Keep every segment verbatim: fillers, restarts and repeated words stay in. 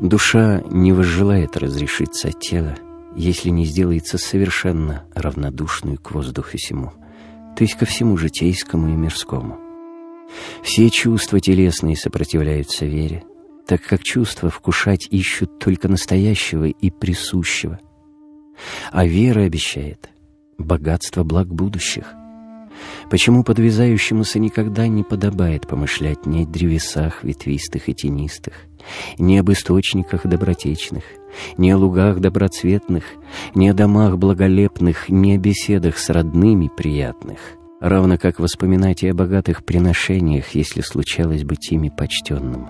Душа не возжелает разрешиться от тела, если не сделается совершенно равнодушной к воздуху сему, то есть ко всему житейскому и мирскому. Все чувства телесные сопротивляются вере, так как чувства вкушать ищут только настоящего и присущего. А вера обещает богатство благ будущих. Почему подвязающемуся никогда не подобает помышлять ни о древесах ветвистых и тенистых, ни об источниках добротечных, ни о лугах доброцветных, ни о домах благолепных, ни о беседах с родными приятных, равно как воспоминать и о богатых приношениях, если случалось быть ими почтенным.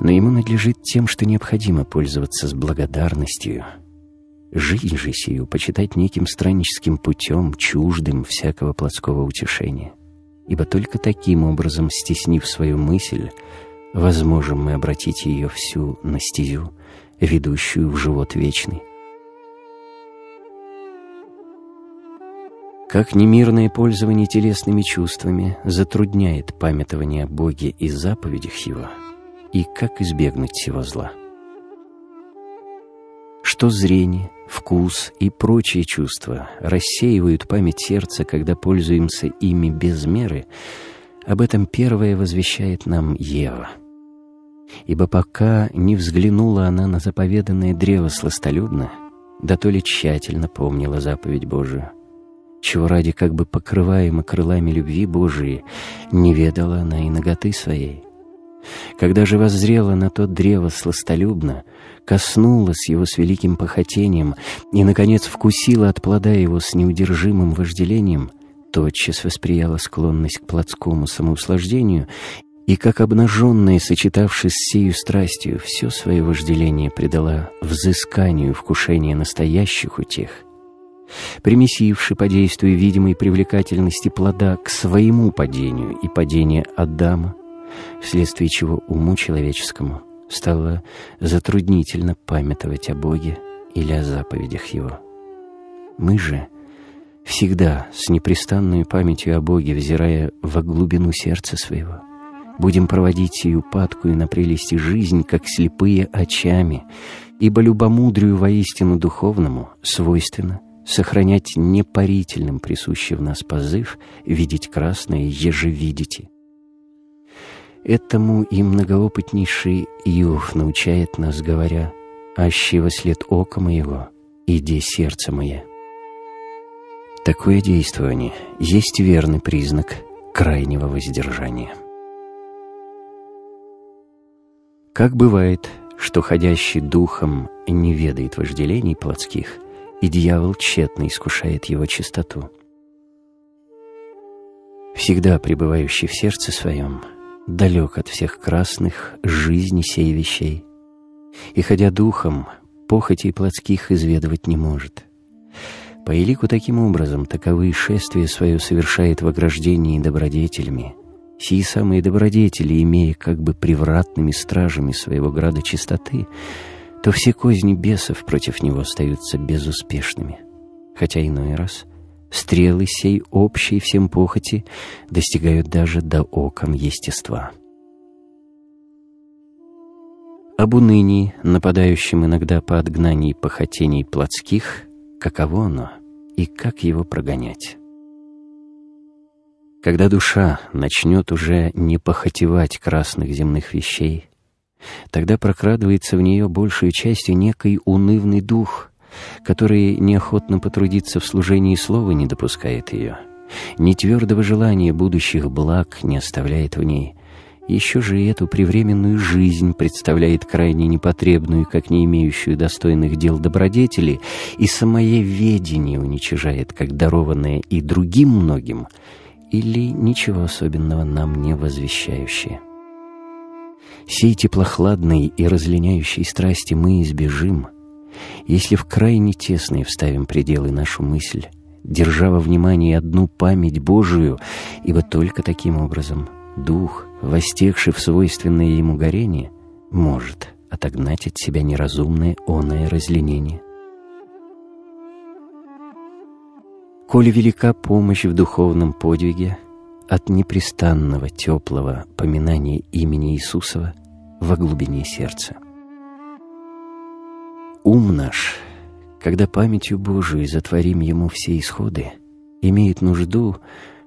Но ему надлежит тем, что необходимо пользоваться с благодарностью. Жизнь же сию почитать неким странническим путем, чуждым всякого плотского утешения. Ибо только таким образом, стеснив свою мысль, возможем мы обратить ее всю на стезю, ведущую в живот вечный. Как немирное пользование телесными чувствами затрудняет памятование о Боге и заповедях Его, и как избегнуть сего зла? Что зрение, вкус и прочие чувства рассеивают память сердца, когда пользуемся ими без меры, об этом первое возвещает нам Ева. Ибо пока не взглянула она на заповеданное древо сластолюбно, да то ли тщательно помнила заповедь Божию, чего ради как бы покрываема крылами любви Божией, не ведала она и наготы своей. Когда же воззрела на то древо сластолюбно, коснулась его с великим похотением и, наконец, вкусила от плода его с неудержимым вожделением, тотчас восприяла склонность к плотскому самоуслаждению и, как обнаженная, сочетавшись с сею страстью, все свое вожделение предала взысканию вкушения настоящих утех, примесивши по действию видимой привлекательности плода к своему падению и падению Адама, вследствие чего уму человеческому стало затруднительно памятовать о Боге или о заповедях Его. Мы же, всегда с непрестанной памятью о Боге, взирая во глубину сердца своего, будем проводить сию падкую на прелести жизнь, как слепые очами, ибо любомудрию воистину духовному свойственно сохранять непарительным присущий в нас позыв «видеть красное, еже видите». Этому и многоопытнейший Иов научает нас, говоря: «Аще во след ока моего, иди сердце мое». Такое действование есть верный признак крайнего воздержания. Как бывает, что ходящий духом не ведает вожделений плотских, и дьявол тщетно искушает его чистоту. Всегда пребывающий в сердце своем далек от всех красных жизни сей вещей, и, ходя духом, похотей плотских изведывать не может. По элику таким образом таковые шествия свое совершает в ограждении добродетелями. Сии самые добродетели, имея как бы превратными стражами своего града чистоты, то все козни бесов против него остаются безуспешными, хотя иной раз стрелы сей общей всем похоти достигают даже до оком естества. Об унынии, нападающем иногда по отгнании похотений плотских, каково оно и как его прогонять? Когда душа начнет уже не похотевать красных земных вещей, тогда прокрадывается в нее большей частью некий унывный дух, который неохотно потрудиться в служении слова не допускает ее, ни твердого желания будущих благ не оставляет в ней, еще же и эту привременную жизнь представляет крайне непотребную, как не имеющую достойных дел добродетели, и самое ведение уничижает, как дарованное и другим многим, или ничего особенного нам не возвещающее. Сей теплохладной и разлиняющей страсти мы избежим, если в крайне тесные вставим пределы нашу мысль, держа во внимании одну память Божию, ибо только таким образом дух, востегший в свойственное ему горение, может отогнать от себя неразумное оное разленение. Коли велика помощь в духовном подвиге от непрестанного теплого поминания имени Иисусова, во глубине сердца. Ум наш, когда памятью Божией затворим ему все исходы, имеет нужду,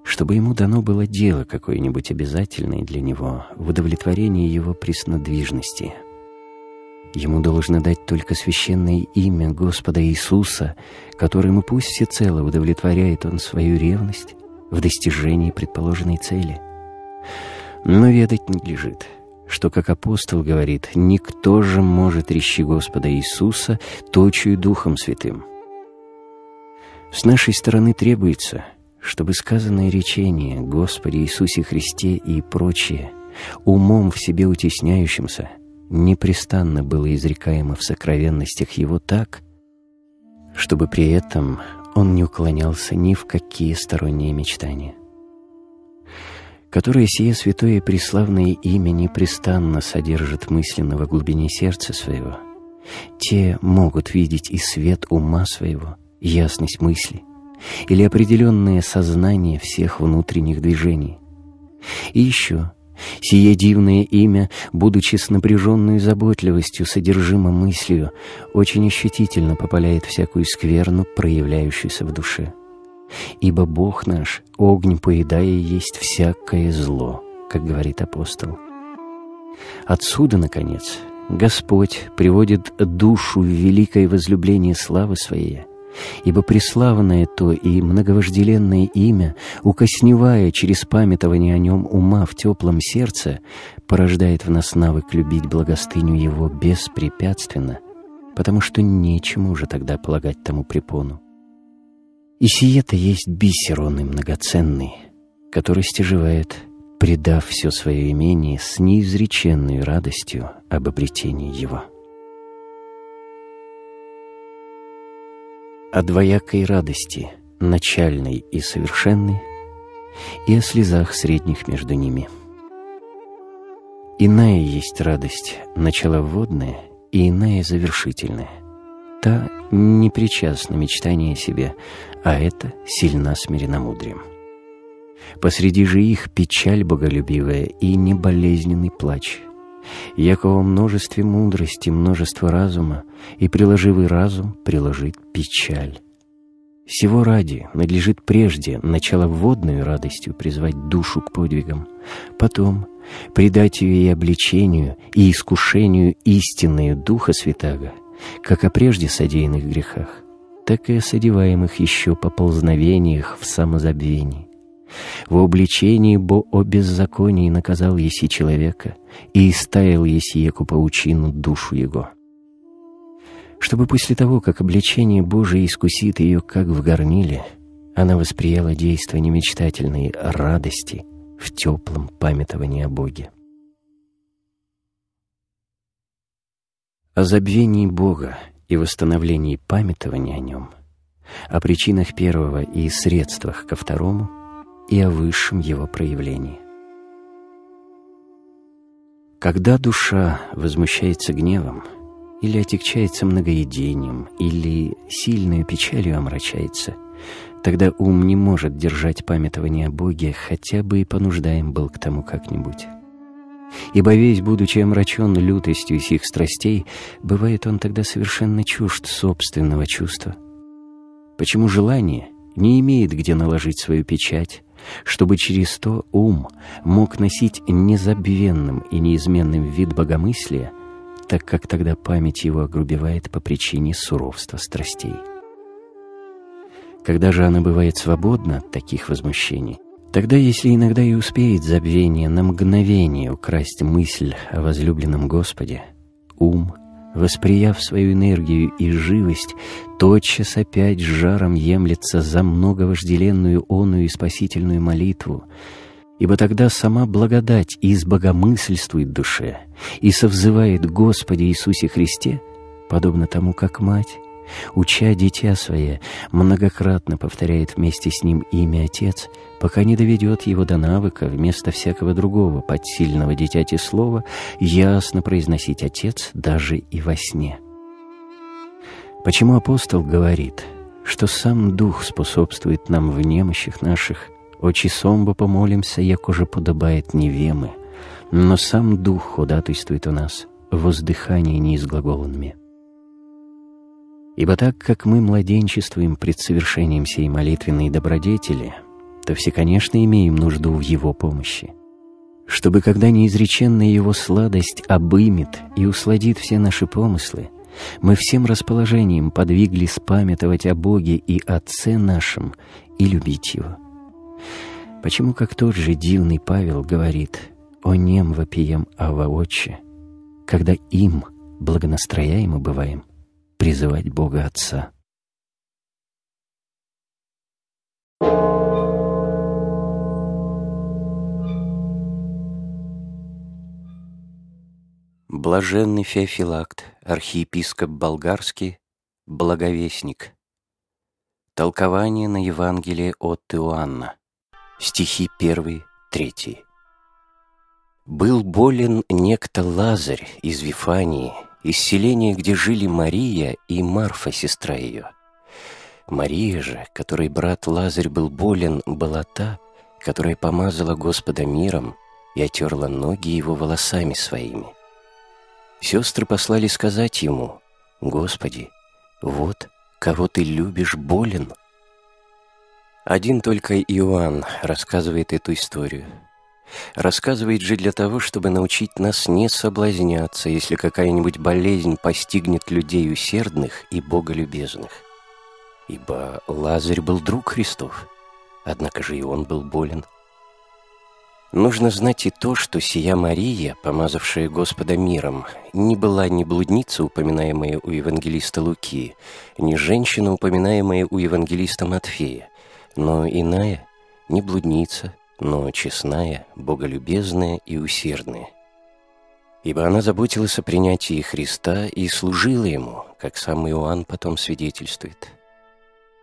чтобы ему дано было дело какое-нибудь обязательное для него в удовлетворении его преснодвижности. Ему должно дать только священное имя Господа Иисуса, которому пусть всецело удовлетворяет он свою ревность в достижении предположенной цели. Но ведать надлежит, что, как апостол говорит, «Никто же может речи Господа Иисуса точию Духом Святым». С нашей стороны требуется, чтобы сказанное речение «Господи Иисусе Христе» и прочее, умом в себе утесняющимся, непрестанно было изрекаемо в сокровенностях его так, чтобы при этом он не уклонялся ни в какие сторонние мечтания, которые сие святое и преславное имя непрестанно содержит мысленно во глубине сердца своего, те могут видеть и свет ума своего, ясность мысли или определенное сознание всех внутренних движений. И еще сие дивное имя, будучи с напряженной заботливостью содержимо мыслью, очень ощутительно попаляет всякую скверну, проявляющуюся в душе. Ибо Бог наш, огнь поедая, есть всякое зло, как говорит апостол. Отсюда, наконец, Господь приводит душу в великое возлюбление славы Своей, ибо преславное то и многовожделенное имя, укосневая через памятование о нем ума в теплом сердце, порождает в нас навык любить благостыню его беспрепятственно, потому что нечему же тогда полагать тому препону. И сие-то есть бисер он и многоценный, который стяжевает, предав все свое имение с неизреченной радостью об обретении его. О двоякой радости, начальной и совершенной, и о слезах средних между ними. Иная есть радость, началоводная, и иная завершительная. Та не причастна мечтания о себе, а эта сильна смиренномудрием. Посреди же их печаль боголюбивая и неболезненный плач. Яко во множестве мудрости, множество разума, и приложивый разум приложит печаль. Сего ради надлежит прежде началоводную радостью призвать душу к подвигам, потом предать ее и обличению, и искушению истинную Духа Святаго, как о прежде содеянных грехах, так и о содеваемых еще поползновениях в самозабвении. Во обличении бо о беззаконии наказал еси человека и истаял еси еку паучину душу его. Чтобы после того, как обличение Божие искусит ее, как в горниле, она восприяла действо немечтательной радости в теплом памятовании о Боге. О забвении Бога и восстановлении памятования о Нем, о причинах первого и средствах ко второму, и о высшем его проявлении. Когда душа возмущается гневом, или отягчается многоедением, или сильной печалью омрачается, тогда ум не может держать памятование о Боге, хотя бы и понуждаем был к тому как-нибудь. Ибо весь, будучи омрачен лютостью сих страстей, бывает он тогда совершенно чужд собственного чувства. Почему желание не имеет где наложить свою печать, чтобы через то ум мог носить незабвенным и неизменным вид богомыслия, так как тогда память его огрубевает по причине суровства страстей. Когда же она бывает свободна от таких возмущений, тогда, если иногда и успеет забвение на мгновение украсть мысль о возлюбленном Господе, ум, восприяв свою энергию и живость, тотчас опять с жаром емлется за многовожделенную оную и спасительную молитву, ибо тогда сама благодать избогомысльствует душе и совзывает Господе Иисусе Христе, подобно тому, как мать, уча дитя свое, многократно повторяет вместе с ним имя Отец, пока не доведет его до навыка вместо всякого другого подсильного дитяти слова ясно произносить Отец даже и во сне. Почему апостол говорит, что сам Дух способствует нам в немощах наших, «Очи сомбо помолимся, яко же подобает невемы, но сам Дух ходатайствует о нас воздыхание неизглаголанными. Ибо так как мы младенчествуем пред совершением сей молитвенной добродетели, то все, конечно, имеем нужду в Его помощи, чтобы, когда неизреченная Его сладость обымет и усладит все наши помыслы, мы всем расположением подвиглись памятовать о Боге и Отце нашем и любить Его. Почему, как тот же дивный Павел говорит: «О нем вопием Ава Отче», когда им, благонастрояемо бываем, призывать Бога Отца. Блаженный Феофилакт, архиепископ болгарский, благовестник. Толкование на Евангелие от Иоанна, стихи первый-третий. «Был болен некто Лазарь из Вифании, из селения, где жили Мария и Марфа, сестра ее. Мария же, которой брат Лазарь был болен, была та, которая помазала Господа миром и отерла ноги его волосами своими. Сестры послали сказать ему: «Господи, вот кого ты любишь болен». Один только Иоанн рассказывает эту историю. Рассказывает же для того, чтобы научить нас не соблазняться, если какая-нибудь болезнь постигнет людей усердных и боголюбезных. Ибо Лазарь был друг Христов, однако же и он был болен. Нужно знать и то, что сия Мария, помазавшая Господа миром, не была ни блудница, упоминаемая у евангелиста Луки, ни женщина, упоминаемая у евангелиста Матфея, но иная, не блудница, но честная, боголюбезная и усердная. Ибо она заботилась о принятии Христа и служила Ему, как сам Иоанн потом свидетельствует.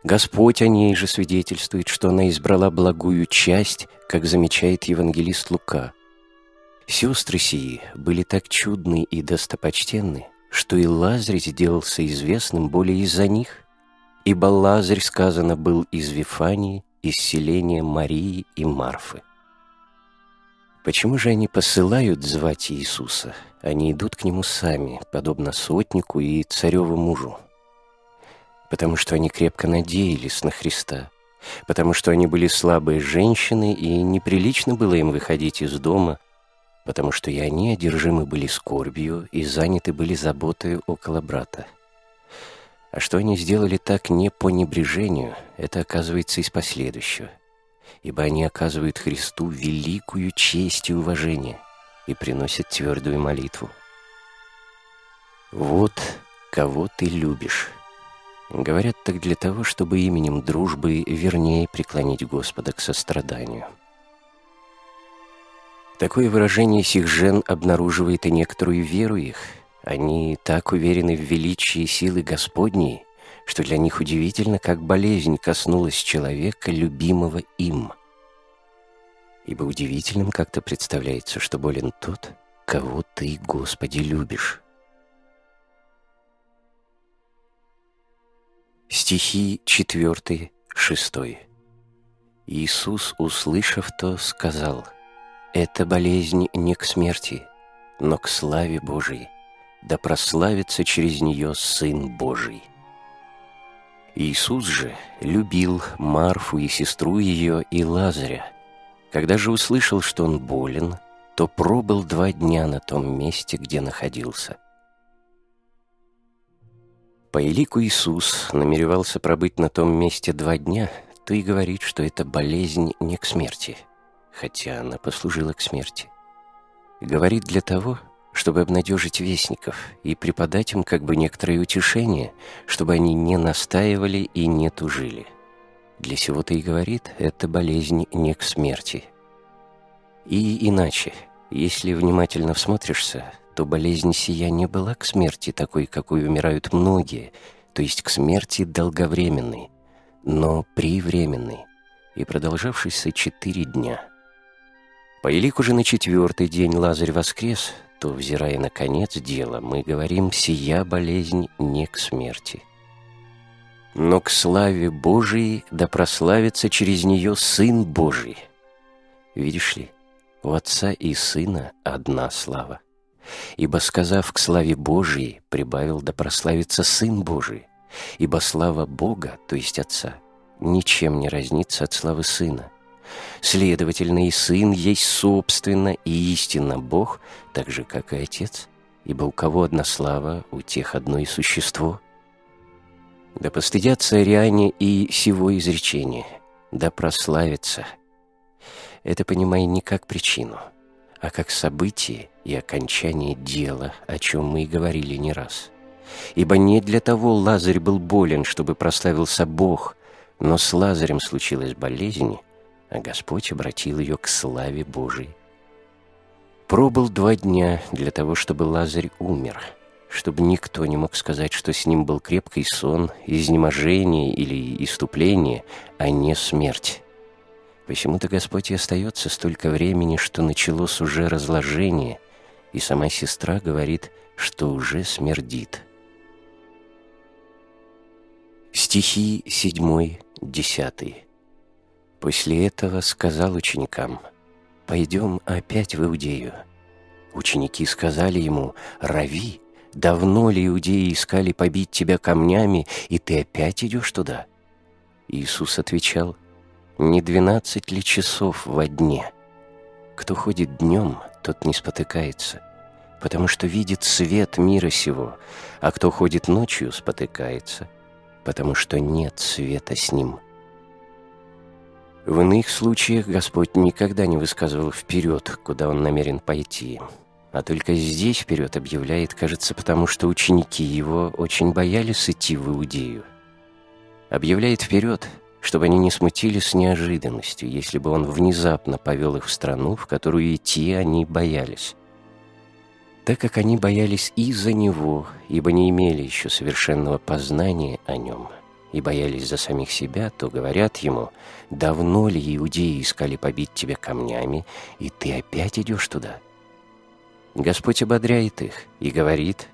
Господь о ней же свидетельствует, что она избрала благую часть, как замечает евангелист Лука. Сестры сии были так чудны и достопочтенны, что и Лазарь сделался известным более из-за них, ибо Лазарь, сказано, был из Вифании, из селения Марии и Марфы. Почему же они посылают звать Иисуса? Они идут к Нему сами, подобно сотнику и цареву мужу. Потому что они крепко надеялись на Христа, потому что они были слабые женщины, и неприлично было им выходить из дома, потому что и они одержимы были скорбью и заняты были заботой около брата. А что они сделали так не по небрежению, это оказывается из последующего, ибо они оказывают Христу великую честь и уважение и приносят твердую молитву. «Вот кого ты любишь». Говорят так для того, чтобы именем дружбы вернее преклонить Господа к состраданию. Такое выражение сих жен обнаруживает и некоторую веру их. Они так уверены в величии и силы Господней, что для них удивительно, как болезнь коснулась человека, любимого им. Ибо удивительным как-то представляется, что болен тот, кого ты, Господи, любишь. Стихи четвертый, шестой. «Иисус, услышав то, сказал: «Эта болезнь не к смерти, но к славе Божией, да прославится через нее Сын Божий». Иисус же любил Марфу и сестру ее и Лазаря. Когда же услышал, что он болен, то пробыл два дня на том месте, где находился». По элику Иисус намеревался пробыть на том месте два дня, то и говорит, что эта болезнь не к смерти, хотя она послужила к смерти. Говорит для того, чтобы обнадежить вестников и преподать им как бы некоторое утешение, чтобы они не настаивали и не тужили. Для сего-то и говорит: эта болезнь не к смерти. И иначе, если внимательно всмотришься, то болезнь сия не была к смерти такой, какой умирают многие, то есть к смерти долговременной, но привременной, и продолжавшейся четыре дня. По элику же на четвертый день Лазарь воскрес, то, взирая на конец дела, мы говорим: сия болезнь не к смерти, но к славе Божией, да прославится через нее Сын Божий. Видишь ли, у Отца и Сына одна слава. Ибо, сказав к славе Божией, прибавил: да прославится Сын Божий, ибо слава Бога, то есть Отца, ничем не разнится от славы Сына. Следовательно, и Сын есть собственно и истинно Бог, так же, как и Отец, ибо у кого одна слава, у тех одно и существо. Да постыдятся ариане и сего изречения, да прославится. Это понимай не как причину, а как событие и окончание дела, о чем мы и говорили не раз. Ибо не для того Лазарь был болен, чтобы прославился Бог, но с Лазарем случилась болезнь, а Господь обратил ее к славе Божией. Пробыл два дня для того, чтобы Лазарь умер, чтобы никто не мог сказать, что с ним был крепкий сон, изнеможение или иступление, а не смерть. Посему-то Господь и остается столько времени, что началось уже разложение, и сама сестра говорит, что уже смердит. Стихи седьмой, десятый. После этого сказал ученикам: «Пойдем опять в Иудею». Ученики сказали ему: «Рави, давно ли иудеи искали побить тебя камнями, и ты опять идешь туда?» Иисус отвечал: «Не двенадцать ли часов во дне? Кто ходит днем, тот не спотыкается, потому что видит свет мира сего, а кто ходит ночью, спотыкается, потому что нет света с ним». В иных случаях Господь никогда не высказывал вперед, куда Он намерен пойти, а только здесь вперед объявляет, кажется, потому что ученики Его очень боялись идти в Иудею. Объявляет вперед, чтобы они не смутились неожиданностью, если бы Он внезапно повел их в страну, в которую идти они боялись. Так как они боялись из-за Него, ибо не имели еще совершенного познания о Нем, и боялись за самих себя, то говорят Ему: «Давно ли иудеи искали побить тебя камнями, и ты опять идешь туда?» Господь ободряет их и говорит: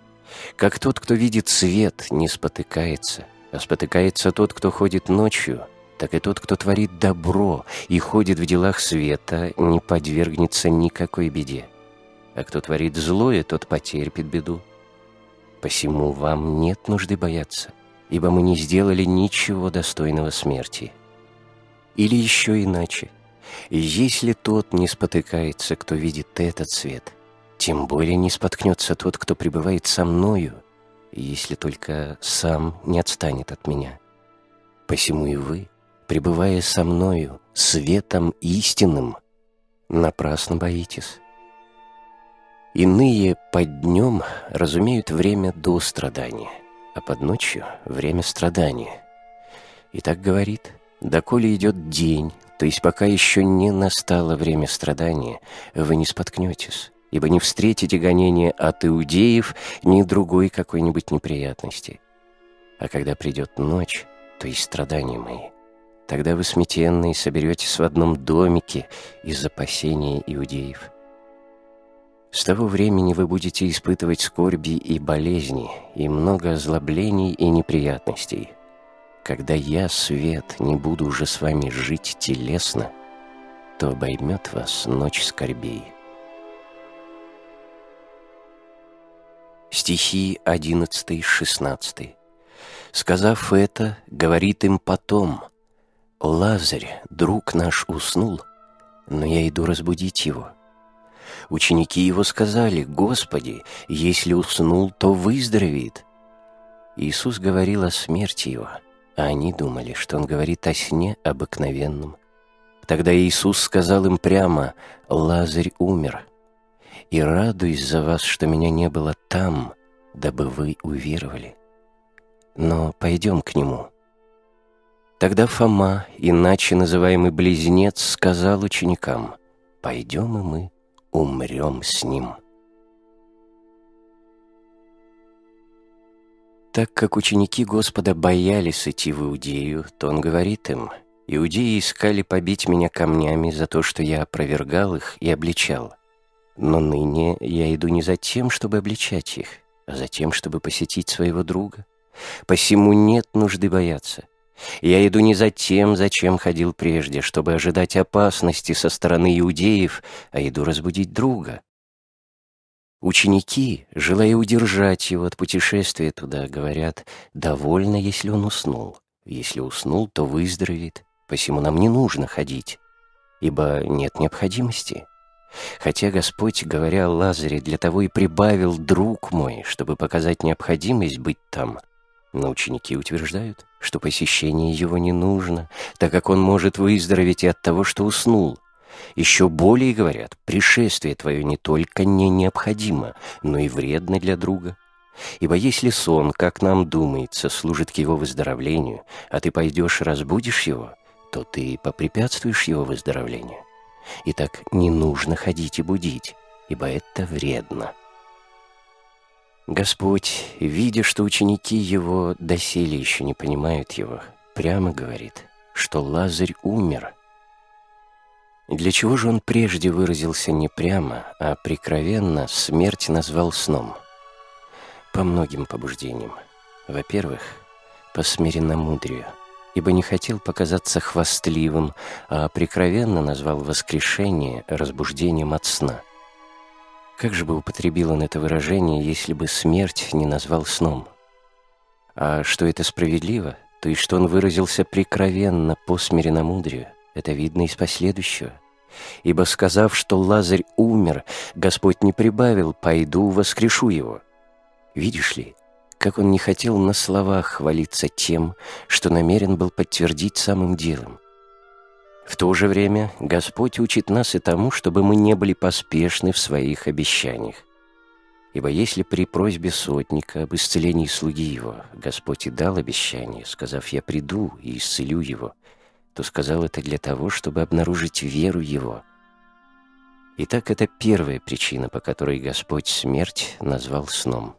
«Как тот, кто видит свет, не спотыкается, а спотыкается тот, кто ходит ночью, так и тот, кто творит добро и ходит в делах света, не подвергнется никакой беде. А кто творит злое, тот потерпит беду. Посему вам нет нужды бояться, ибо мы не сделали ничего достойного смерти». Или еще иначе: «Если тот не спотыкается, кто видит этот свет, тем более не споткнется тот, кто пребывает со мною, если только сам не отстанет от меня. Посему и вы, пребывая со мною, светом истинным, напрасно боитесь». Иные под днем разумеют время до страдания, а под ночью — время страдания. И так говорит: «Доколе идет день, то есть пока еще не настало время страдания, вы не споткнетесь, ибо не встретите гонения от иудеев, ни другой какой-нибудь неприятности. А когда придет ночь, то есть страдания мои, тогда вы смятенные соберетесь в одном домике из-за пасения иудеев. С того времени вы будете испытывать скорби и болезни, и много озлоблений и неприятностей. Когда я, свет, не буду уже с вами жить телесно, то обоймет вас ночь скорбей». Стихи одиннадцатый, шестнадцатый. «Сказав это, говорит им потом: Лазарь, друг наш, уснул, но я иду разбудить его. Ученики его сказали: Господи, если уснул, то выздоровеет. Иисус говорил о смерти его, а они думали, что он говорит о сне обыкновенном. Тогда Иисус сказал им прямо: Лазарь умер. И радуюсь за вас, что меня не было там, дабы вы уверовали. Но пойдем к нему». Тогда Фома, иначе называемый близнец, сказал ученикам: «Пойдем и мы умрем с ним». Так как ученики Господа боялись идти в Иудею, то Он говорит им: «Иудеи искали побить меня камнями за то, что я опровергал их и обличал. Но ныне я иду не за тем, чтобы обличать их, а за тем, чтобы посетить своего друга. Посему нет нужды бояться, Я иду не за тем, зачем ходил прежде, чтобы ожидать опасности со стороны иудеев, а иду разбудить друга». Ученики, желая удержать его от путешествия туда, говорят: «Довольно, если он уснул. Если уснул, то выздоровеет, посему нам не нужно ходить, ибо нет необходимости. Хотя Господь, говоря о Лазаре, для того и прибавил: друг мой, чтобы показать необходимость быть там». Но ученики утверждают, что посещение его не нужно, так как он может выздороветь и от того, что уснул. Еще более говорят: «Пришествие твое не только не необходимо, но и вредно для друга. Ибо если сон, как нам думается, служит к его выздоровлению, а ты пойдешь и разбудишь его, то ты попрепятствуешь его выздоровлению. Итак, не нужно ходить и будить, ибо это вредно». Господь, видя, что ученики Его доселе еще не понимают Его, прямо говорит, что Лазарь умер. Для чего же Он прежде выразился не прямо, а прикровенно смерть назвал сном? По многим побуждениям. Во-первых, по смиренномудрию, ибо не хотел показаться хвастливым, а прикровенно назвал воскрешение разбуждением от сна. Как же бы употребил он это выражение, если бы смерть не назвал сном? А что это справедливо, то и что он выразился прикровенно по смиренномудрию, это видно из последующего. Ибо, сказав, что Лазарь умер, Господь не прибавил: «Пойду, воскрешу его». Видишь ли, как он не хотел на словах хвалиться тем, что намерен был подтвердить самым делом. В то же время Господь учит нас и тому, чтобы мы не были поспешны в своих обещаниях. Ибо если при просьбе сотника об исцелении слуги его Господь и дал обещание, сказав: «Я приду и исцелю его», то сказал это для того, чтобы обнаружить веру его. Итак, это первая причина, по которой Господь смерть назвал сном.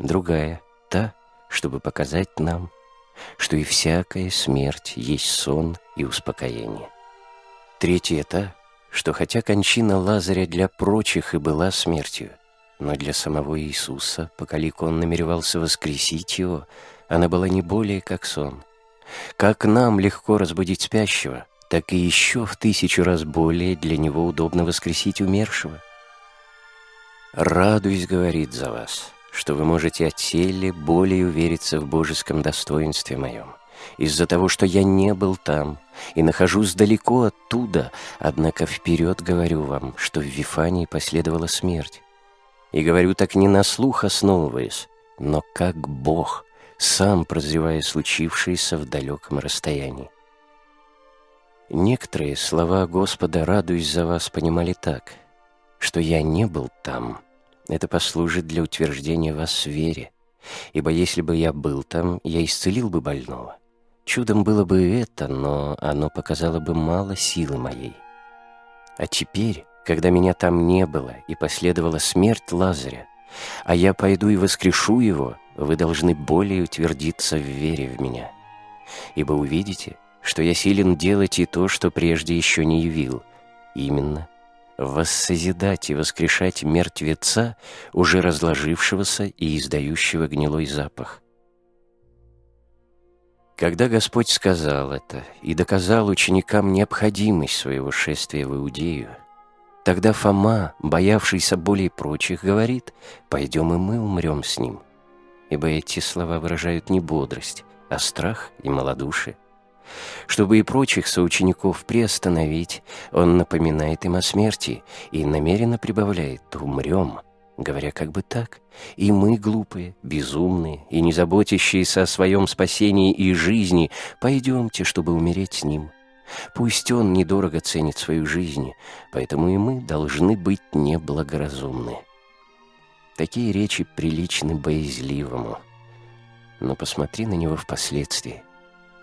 Другая — та, чтобы показать нам, что и всякая смерть есть сон и успокоение. Третье — это, что хотя кончина Лазаря для прочих и была смертью, но для самого Иисуса, поколику он намеревался воскресить его, она была не более как сон. Как нам легко разбудить спящего, так и еще в тысячу раз более для него удобно воскресить умершего. «Радуюсь, — говорит, — за вас, что вы можете отселе более увериться в божеском достоинстве моем, из-за того, что я не был там и нахожусь далеко оттуда, однако вперед говорю вам, что в Вифании последовала смерть. И говорю так не на слух основываясь, но как Бог, сам прозревая случившееся в далеком расстоянии». Некоторые слова Господа «радуюсь за вас» понимали так, что «я не был там». Это послужит для утверждения вас в вере, ибо если бы я был там, я исцелил бы больного. Чудом было бы это, но оно показало бы мало силы моей. А теперь, когда меня там не было и последовала смерть Лазаря, а я пойду и воскрешу его, вы должны более утвердиться в вере в меня. Ибо увидите, что я силен делать и то, что прежде еще не явил, именно воссозидать и воскрешать мертвеца, уже разложившегося и издающего гнилой запах. Когда Господь сказал это и доказал ученикам необходимость своего шествия в Иудею, тогда Фома, боявшийся более прочих, говорит: «Пойдем и мы умрем с ним», ибо эти слова выражают не бодрость, а страх и малодушие. Чтобы и прочих соучеников приостановить, он напоминает им о смерти и намеренно прибавляет: «Умрем», говоря как бы так: «И мы, глупые, безумные и не заботящиеся о своем спасении и жизни, пойдемте, чтобы умереть с ним. Пусть он недорого ценит свою жизнь, поэтому и мы должны быть неблагоразумны». Такие речи приличны боязливому, но посмотри на него впоследствии.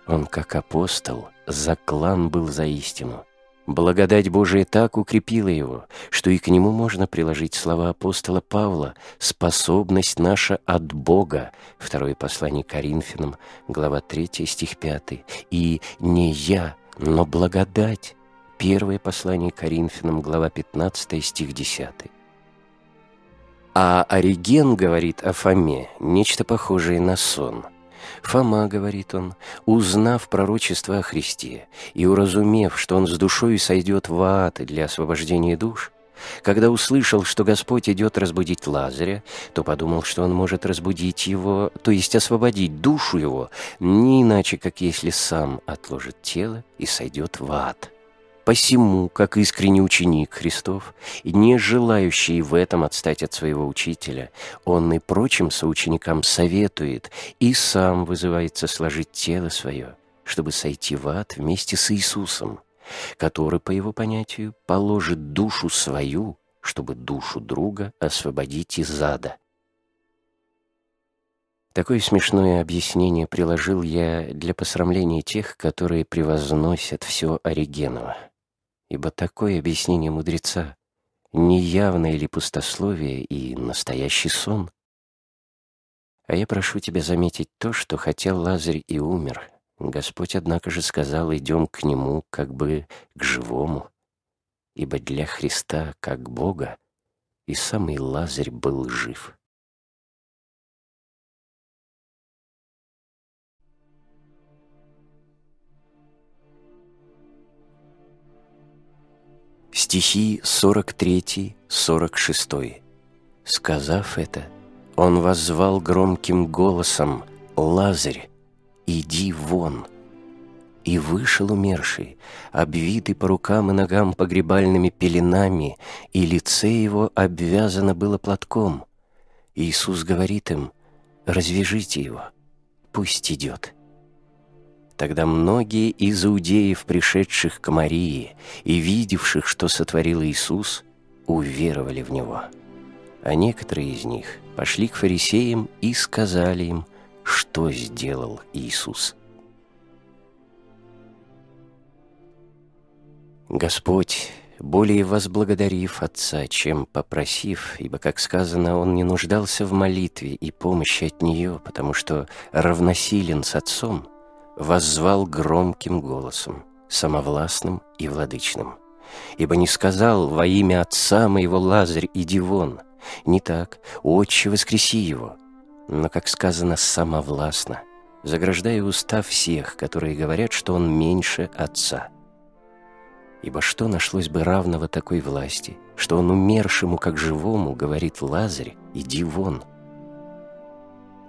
Он, как апостол, заклан был за истину. Благодать Божия так укрепила его, что и к нему можно приложить слова апостола Павла: «Способность наша от Бога», второе послание Коринфянам, глава третья, стих пятый, и «не я, но благодать», первое послание Коринфянам, глава пятнадцатая, стих десятый. А Ориген говорит о Фоме нечто похожее на сон, Фома, говорит он, узнав пророчество о Христе и уразумев, что он с душой сойдет в ад для освобождения душ, когда услышал, что Господь идет разбудить Лазаря, то подумал, что он может разбудить его, то есть освободить душу его, не иначе, как если сам отложит тело и сойдет в ад. Посему, как искренний ученик Христов, не желающий в этом отстать от своего учителя, он и прочим соученикам советует и сам вызывается сложить тело свое, чтобы сойти в ад вместе с Иисусом, который, по его понятию, положит душу свою, чтобы душу друга освободить из ада. Такое смешное объяснение приложил я для посрамления тех, которые превозносят все Оригенова. Ибо такое объяснение мудреца — неявное ли пустословие и настоящий сон? А я прошу тебя заметить то, что хотел Лазарь и умер. Господь, однако же, сказал: идем к нему, как бы к живому. Ибо для Христа, как Бога, и самый Лазарь был жив. Стихи сорок третий — сорок шестой. Сказав это, он воззвал громким голосом: «Лазарь, иди вон!» И вышел умерший, обвитый по рукам и ногам погребальными пеленами, и лице его обвязано было платком. Иисус говорит им: «Развяжите его, пусть идет». Тогда многие из иудеев, пришедших к Марии и видевших, что сотворил Иисус, уверовали в Него. А некоторые из них пошли к фарисеям и сказали им, что сделал Иисус. Господь, более возблагодарив Отца, чем попросив, ибо, как сказано, Он не нуждался в молитве и помощи от нее, потому что равносилен с Отцом, воззвал громким голосом, самовластным и владычным. Ибо не сказал: «Во имя Отца моего, Лазарь, иди вон». Не так: «Отче, воскреси его». Но, как сказано, самовластно, заграждая уста всех, которые говорят, что он меньше Отца. Ибо что нашлось бы равного такой власти, что он умершему, как живому, говорит: «Лазарь, иди вон».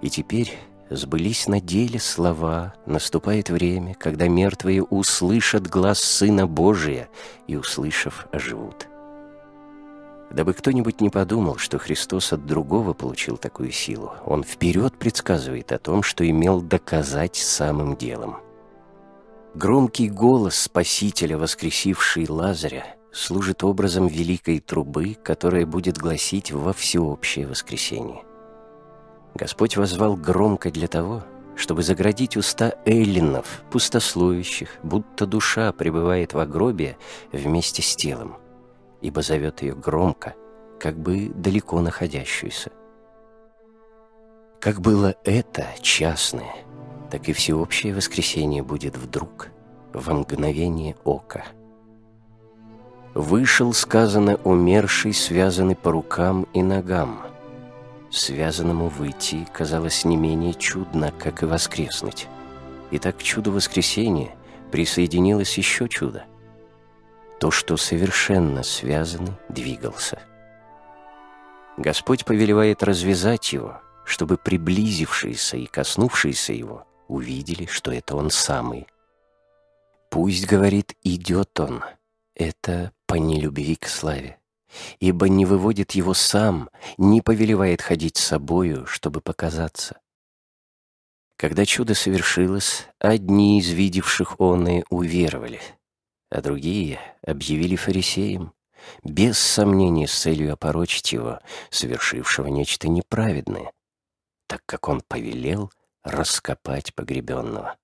И теперь сбылись на деле слова: «Наступает время, когда мертвые услышат глас Сына Божия, и, услышав, оживут». Дабы кто-нибудь не подумал, что Христос от другого получил такую силу, Он вперед предсказывает о том, что имел доказать самым делом. Громкий голос Спасителя, воскресивший Лазаря, служит образом великой трубы, которая будет гласить во всеобщее воскресение. Господь воззвал громко для того, чтобы заградить уста эллинов, пустословящих, будто душа пребывает во гробе вместе с телом, ибо зовет ее громко, как бы далеко находящуюся. Как было это частное, так и всеобщее воскресение будет вдруг, во мгновение ока. «Вышел, сказано, умерший, связанный по рукам и ногам». Связанному выйти казалось не менее чудно, как и воскреснуть. Итак, к чуду воскресения присоединилось еще чудо. То, что совершенно связанный, двигался. Господь повелевает развязать его, чтобы приблизившиеся и коснувшиеся его увидели, что это он самый. «Пусть, — говорит, — идет он, — это по нелюбви к славе. Ибо не выводит его сам, не повелевает ходить с собою, чтобы показаться». Когда чудо совершилось, одни из видевших оное уверовали, а другие объявили фарисеям, без сомнения с целью опорочить его, совершившего нечто неправедное, так как он повелел раскопать погребенного.